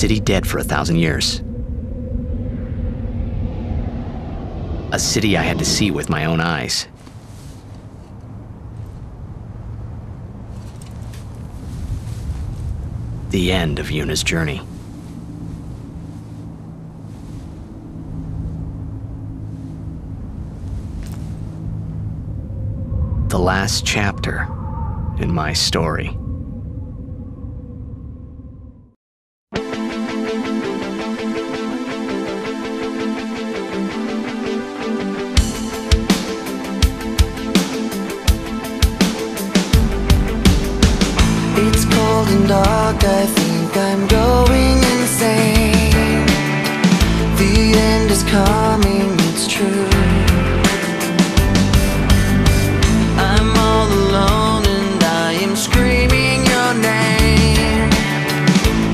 city dead for 1,000 years. A city I had to see with my own eyes. The end of Yuna's journey. The last chapter in my story. It's cold and dark, I think I'm going insane. The end is coming, it's true. I'm all alone and I am screaming your name.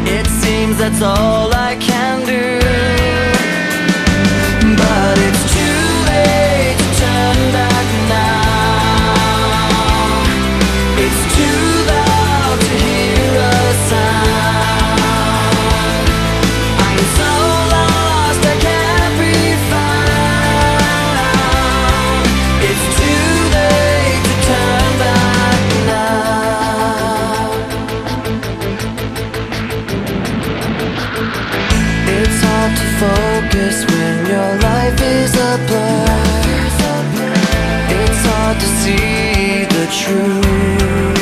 It seems that's all I can do. But it's too late to turn back now. It's too loud to hear a sound. I'm so lost I can't be found. It's too late to turn back now. It's hard to focus when your life is a blur. It's hard to see the truth.